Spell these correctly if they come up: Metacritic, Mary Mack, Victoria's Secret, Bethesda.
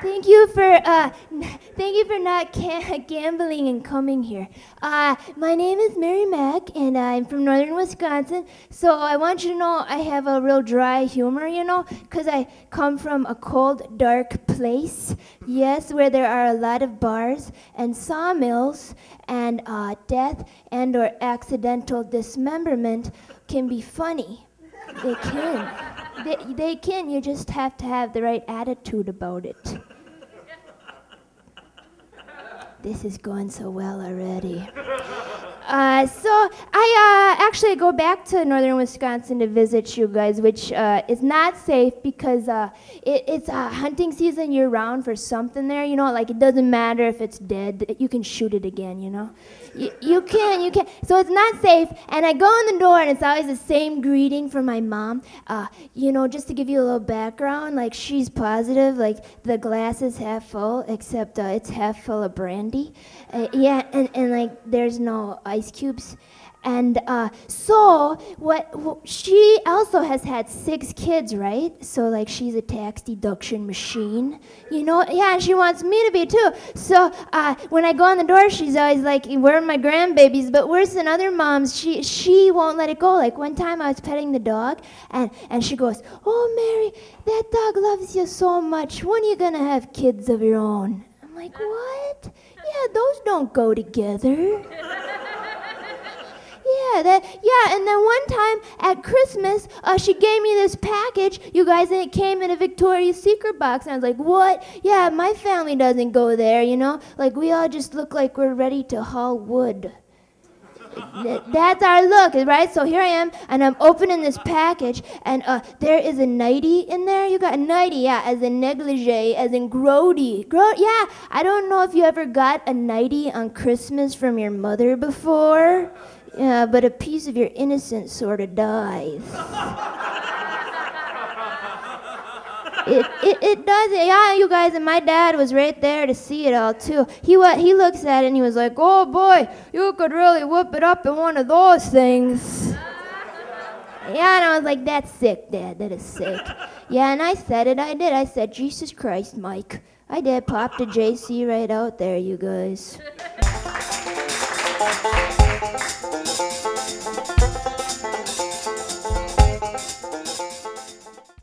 Thank you for not gambling and coming here. My name is Mary Mack, and I'm from northern Wisconsin. So I want you to know I have a real dry humor, you know, because I come from a cold, dark place. Yes, where there are a lot of bars and sawmills, and death and or accidental dismemberment can be funny. They can. They can, you just have to have the right attitude about it. This is going so well already. So I actually go back to northern Wisconsin to visit you guys, which is not safe because it's hunting season year-round for something there, you know, like it doesn't matter if it's dead, you can shoot it again, you know. You can. So it's not safe, and I go in the door, and it's always the same greeting from my mom. You know, just to give you a little background, like she's positive, like the glass is half full, except it's half full of brandy. Yeah, and like there's no ice cubes, and so she also has had 6 kids, right? So like she's a tax deduction machine, you know? Yeah, and she wants me to be too. So when I go on the door, she's always like, where are my grandbabies? But worse than other moms, she won't let it go. Like one time I was petting the dog, and she goes, oh Mary, that dog loves you so much. When are you gonna have kids of your own? I'm like, what? Yeah, those don't go together. Yeah, and then one time at Christmas, she gave me this package, you guys, and it came in a Victoria's Secret box, and I was like, what? Yeah, my family doesn't go there, you know? Like, we all just look like we're ready to haul wood. That's our look, right? So here I am, and I'm opening this package, and there is a nightie in there. You got a nightie, yeah, as in negligee, as in grody. Yeah, I don't know if you ever got a nightie on Christmas from your mother before. Yeah, but a piece of your innocence sort of dies. It does. Yeah, you guys, and my dad was right there to see it all too. He looks at it and he was like, oh boy, you could really whoop it up in one of those things. Yeah, and I was like, that's sick, Dad, that is sick. Yeah, and I said it, I did. I said, Jesus Christ, Mike. I did pop the JC right out there, you guys.